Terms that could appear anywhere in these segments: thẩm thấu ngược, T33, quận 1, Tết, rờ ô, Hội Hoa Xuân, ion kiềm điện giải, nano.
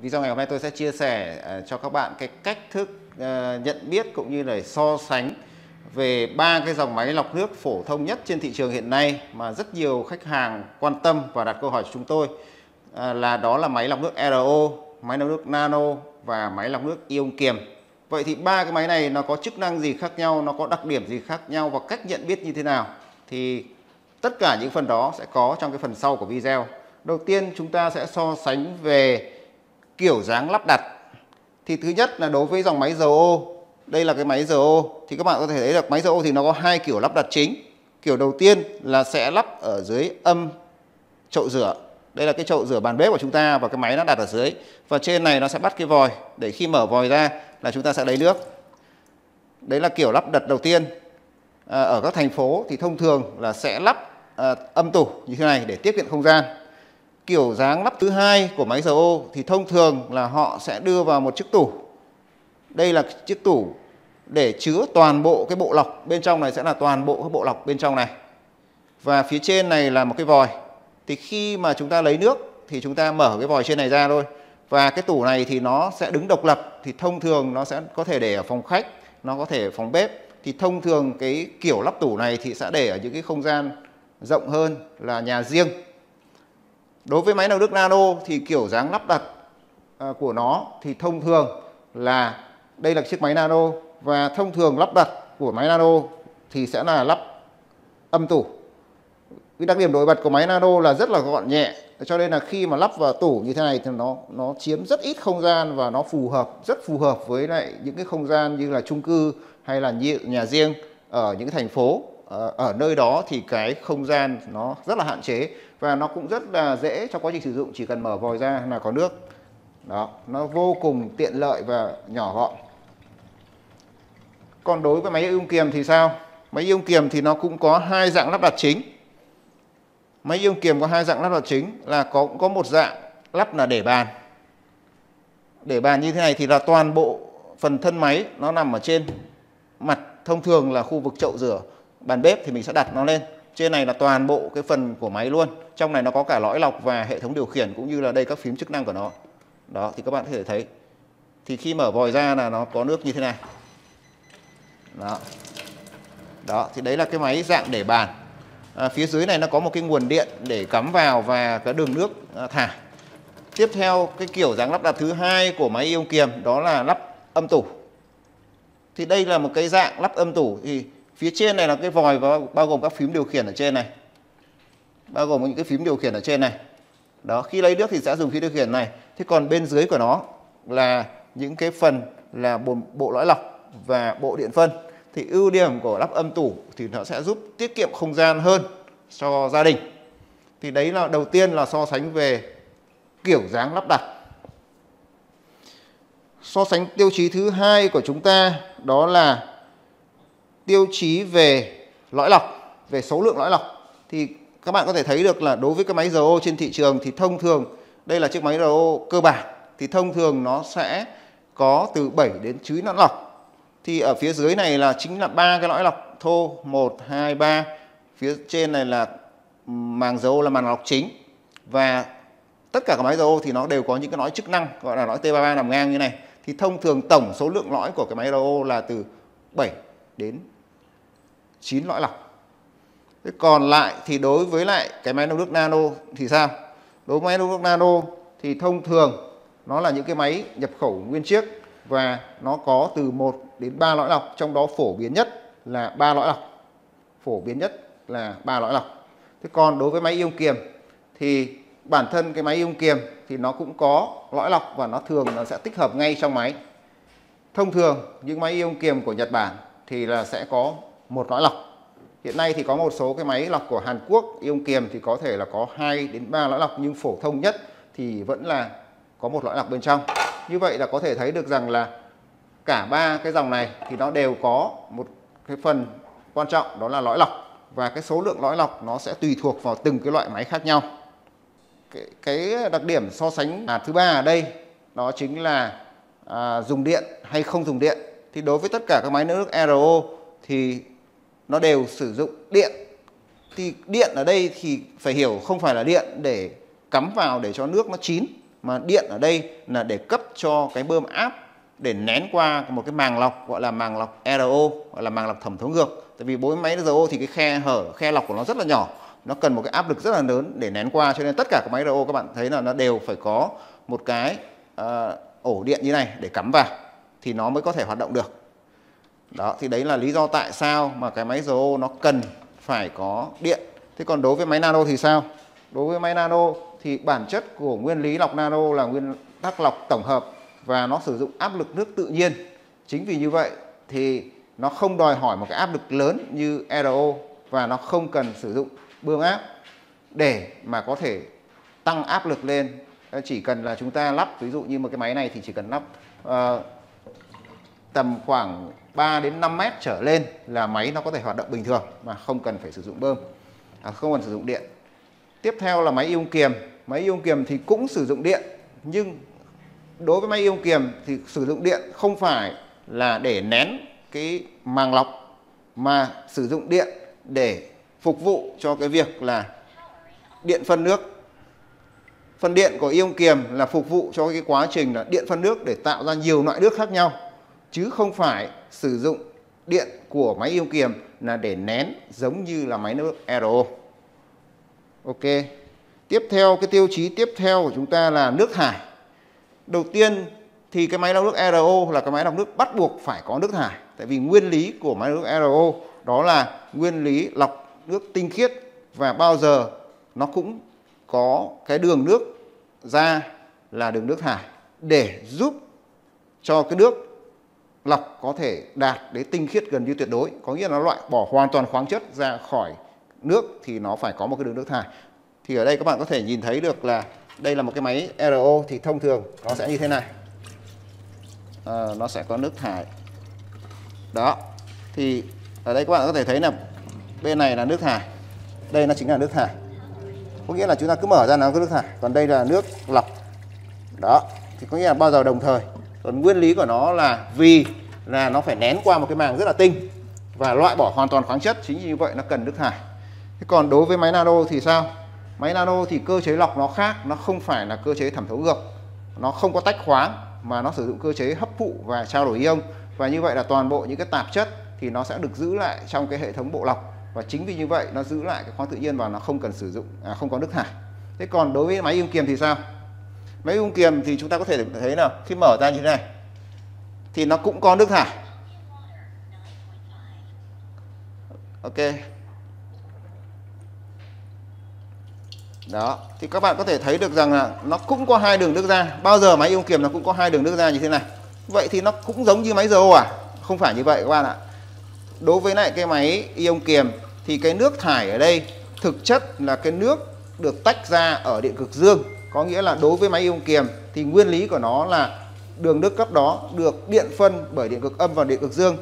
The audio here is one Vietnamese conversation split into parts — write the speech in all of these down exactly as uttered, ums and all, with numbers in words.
Video ngày hôm nay tôi sẽ chia sẻ cho các bạn cái cách thức nhận biết cũng như là so sánh về ba cái dòng máy lọc nước phổ thông nhất trên thị trường hiện nay mà rất nhiều khách hàng quan tâm và đặt câu hỏi cho chúng tôi, là đó là máy lọc nước rờ ô, máy lọc nước nano và máy lọc nước ion kiềm. Vậy thì ba cái máy này nó có chức năng gì khác nhau, nó có đặc điểm gì khác nhau và cách nhận biết như thế nào? Thì tất cả những phần đó sẽ có trong cái phần sau của video. Đầu tiên chúng ta sẽ so sánh về kiểu dáng lắp đặt. Thì thứ nhất là đối với dòng máy rờ ô, đây là cái máy rờ ô thì các bạn có thể thấy được máy rờ ô thì nó có hai kiểu lắp đặt chính. Kiểu đầu tiên là sẽ lắp ở dưới âm chậu rửa. Đây là cái chậu rửa bàn bếp của chúng ta và cái máy nó đặt ở dưới. Và trên này nó sẽ bắt cái vòi để khi mở vòi ra là chúng ta sẽ lấy nước. Đấy là kiểu lắp đặt đầu tiên. À, ở các thành phố thì thông thường là sẽ lắp à, âm tủ như thế này để tiết kiệm không gian. Kiểu dáng lắp thứ hai của máy rờ ô thì thông thường là họ sẽ đưa vào một chiếc tủ. Đây là chiếc tủ để chứa toàn bộ cái bộ lọc. Bên trong này sẽ là toàn bộ cái bộ lọc bên trong này. Và phía trên này là một cái vòi. Thì khi mà chúng ta lấy nước thì chúng ta mở cái vòi trên này ra thôi. Và cái tủ này thì nó sẽ đứng độc lập. Thì thông thường nó sẽ có thể để ở phòng khách, nó có thể ở phòng bếp. Thì thông thường cái kiểu lắp tủ này thì sẽ để ở những cái không gian rộng hơn là nhà riêng. Đối với máy lọc nước nano thì kiểu dáng lắp đặt của nó thì thông thường là đây là chiếc máy nano. Và thông thường lắp đặt của máy nano thì sẽ là lắp âm tủ. Cái đặc điểm nổi bật của máy nano là rất là gọn nhẹ, cho nên là khi mà lắp vào tủ như thế này thì nó nó chiếm rất ít không gian và nó phù hợp, rất phù hợp với lại những cái không gian như là chung cư hay là nhà riêng ở những thành phố. Ở nơi đó thì cái không gian nó rất là hạn chế và nó cũng rất là dễ trong quá trình sử dụng, chỉ cần mở vòi ra là có nước. Đó, nó vô cùng tiện lợi và nhỏ gọn. Còn đối với máy ion kiềm thì sao? Máy ion kiềm thì nó cũng có hai dạng lắp đặt chính. Máy ion kiềm có hai dạng lắp đặt chính là có có một dạng lắp là để bàn. Để bàn như thế này thì là toàn bộ phần thân máy nó nằm ở trên mặt, thông thường là khu vực chậu rửa, bàn bếp thì mình sẽ đặt nó lên. Trên này là toàn bộ cái phần của máy luôn. Trong này nó có cả lõi lọc và hệ thống điều khiển cũng như là đây các phím chức năng của nó. Đó thì các bạn có thể thấy. Thì khi mở vòi ra là nó có nước như thế này. Đó. Đó thì đấy là cái máy dạng để bàn. À, phía dưới này nó có một cái nguồn điện để cắm vào và cái đường nước à, thả. Tiếp theo cái kiểu dáng lắp đặt thứ hai của máy ion kiềm đó là lắp âm tủ. Thì đây là một cái dạng lắp âm tủ, thì phía trên này là cái vòi và bao gồm các phím điều khiển ở trên này. Bao gồm những cái phím điều khiển ở trên này. Đó, khi lấy nước thì sẽ dùng phím điều khiển này. Thế còn bên dưới của nó là những cái phần là bộ, bộ lõi lọc và bộ điện phân. Thì ưu điểm của lắp âm tủ thì nó sẽ giúp tiết kiệm không gian hơn cho gia đình. Thì đấy là đầu tiên là so sánh về kiểu dáng lắp đặt. So sánh tiêu chí thứ hai của chúng ta đó là tiêu chí về lõi lọc, về số lượng lõi lọc. Thì các bạn có thể thấy được là đối với cái máy rờ ô trên thị trường thì thông thường, đây là chiếc máy rờ ô cơ bản, thì thông thường nó sẽ có từ bảy đến chín lõi lọc. Thì ở phía dưới này là chính là ba cái lõi lọc thô, một, hai, ba. Phía trên này là màng rờ ô là màng lọc chính. Và tất cả các máy rờ ô thì nó đều có những cái lõi chức năng, gọi là lõi T ba mươi ba nằm ngang như này. Thì thông thường tổng số lượng lõi của cái máy rờ ô là từ bảy đến chín lõi lọc. Thế còn lại thì đối với lại cái máy lọc nước nano thì sao? Đối với máy lọc nước nano thì thông thường nó là những cái máy nhập khẩu nguyên chiếc và nó có từ một đến ba lõi lọc, trong đó phổ biến nhất là ba lõi lọc. Phổ biến nhất là ba lõi lọc. Thế còn đối với máy ion kiềm thì bản thân cái máy ion kiềm thì nó cũng có lõi lọc và nó thường nó sẽ tích hợp ngay trong máy. Thông thường những máy ion kiềm của Nhật Bản thì là sẽ có một lõi lọc. Hiện nay thì có một số cái máy lọc của Hàn Quốc ion kiềm thì có thể là có hai đến ba lõi lọc, nhưng phổ thông nhất thì vẫn là có một lõi lọc bên trong. Như vậy là có thể thấy được rằng là cả ba cái dòng này thì nó đều có một cái phần quan trọng đó là lõi lọc, và cái số lượng lõi lọc nó sẽ tùy thuộc vào từng cái loại máy khác nhau. Cái, cái đặc điểm so sánh à, thứ ba ở đây đó chính là à, dùng điện hay không dùng điện. Thì đối với tất cả các máy nước rờ ô thì nó đều sử dụng điện. Thì điện ở đây thì phải hiểu không phải là điện để cắm vào để cho nước nó chín, mà điện ở đây là để cấp cho cái bơm áp để nén qua một cái màng lọc gọi là màng lọc rờ ô, gọi là màng lọc thẩm thấu ngược. Tại vì với máy rờ ô thì cái khe hở, khe lọc của nó rất là nhỏ, nó cần một cái áp lực rất là lớn để nén qua, cho nên tất cả các máy rờ ô các bạn thấy là nó đều phải có một cái uh, ổ điện như này để cắm vào thì nó mới có thể hoạt động được. Đó, thì đấy là lý do tại sao mà cái máy rờ ô nó cần phải có điện. Thế còn đối với máy nano thì sao? Đối với máy nano thì bản chất của nguyên lý lọc nano là nguyên tắc lọc tổng hợp và nó sử dụng áp lực nước tự nhiên. Chính vì như vậy thì nó không đòi hỏi một cái áp lực lớn như rờ ô và nó không cần sử dụng bơm áp để mà có thể tăng áp lực lên. Chỉ cần là chúng ta lắp, ví dụ như một cái máy này thì chỉ cần lắp uh, tầm khoảng ba đến năm mét trở lên là máy nó có thể hoạt động bình thường mà không cần phải sử dụng bơm, à, không cần sử dụng điện. Tiếp theo là máy ion kiềm. Máy ion kiềm thì cũng sử dụng điện, nhưng đối với máy ion kiềm thì sử dụng điện không phải là để nén cái màng lọc mà sử dụng điện để phục vụ cho cái việc là điện phân nước. Phần điện của ion kiềm là phục vụ cho cái quá trình là điện phân nước để tạo ra nhiều loại nước khác nhau, chứ không phải sử dụng điện của máy ion kiềm là để nén giống như là máy nước rờ ô. Ok. Tiếp theo, cái tiêu chí tiếp theo của chúng ta là nước thải. Đầu tiên thì cái máy lọc nước rờ ô là cái máy lọc nước bắt buộc phải có nước thải. Tại vì nguyên lý của máy lọc nước rờ ô đó là nguyên lý lọc nước tinh khiết và bao giờ nó cũng có cái đường nước ra là đường nước thải để giúp cho cái nước lọc có thể đạt đến tinh khiết gần như tuyệt đối. Có nghĩa là nó loại bỏ hoàn toàn khoáng chất ra khỏi nước thì nó phải có một cái đường nước thải. Thì ở đây các bạn có thể nhìn thấy được là đây là một cái máy rờ ô thì thông thường nó sẽ như thế này, à, nó sẽ có nước thải. Đó, thì ở đây các bạn có thể thấy là bên này là nước thải, đây nó chính là nước thải. Có nghĩa là chúng ta cứ mở ra nó có nước thải, còn đây là nước lọc. Đó, thì có nghĩa là bao giờ đồng thời. Còn nguyên lý của nó là vì là nó phải nén qua một cái màng rất là tinh và loại bỏ hoàn toàn khoáng chất, chính vì như vậy nó cần nước thải. Thế còn đối với máy nano thì sao? Máy nano thì cơ chế lọc nó khác, nó không phải là cơ chế thẩm thấu ngược, nó không có tách khoáng mà nó sử dụng cơ chế hấp thụ và trao đổi ion, và như vậy là toàn bộ những cái tạp chất thì nó sẽ được giữ lại trong cái hệ thống bộ lọc, và chính vì như vậy nó giữ lại cái khoáng tự nhiên và nó không cần sử dụng, à, không có nước thải. Thế còn đối với máy ion kiềm thì sao? Máy ion kiềm thì chúng ta có thể thấy là khi mở ra như thế này thì nó cũng có nước thải. Ok. Đó, thì các bạn có thể thấy được rằng là nó cũng có hai đường nước ra. Bao giờ máy ion kiềm nó cũng có hai đường nước ra như thế này. Vậy thì nó cũng giống như máy rờ ô à? Không phải như vậy các bạn ạ. Đối với lại cái máy ion kiềm thì cái nước thải ở đây thực chất là cái nước được tách ra ở điện cực dương. Có nghĩa là đối với máy ion kiềm thì nguyên lý của nó là đường nước cấp đó được điện phân bởi điện cực âm và điện cực dương.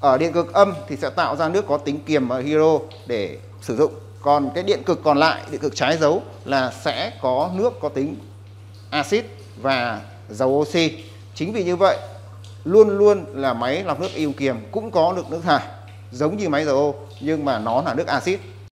Ở điện cực âm thì sẽ tạo ra nước có tính kiềm và hydro để sử dụng. Còn cái điện cực còn lại, điện cực trái dấu là sẽ có nước có tính axit và dầu oxy. Chính vì như vậy luôn luôn là máy lọc nước ion kiềm cũng có được nước thải giống như máy rờ ô nhưng mà nó là nước axit.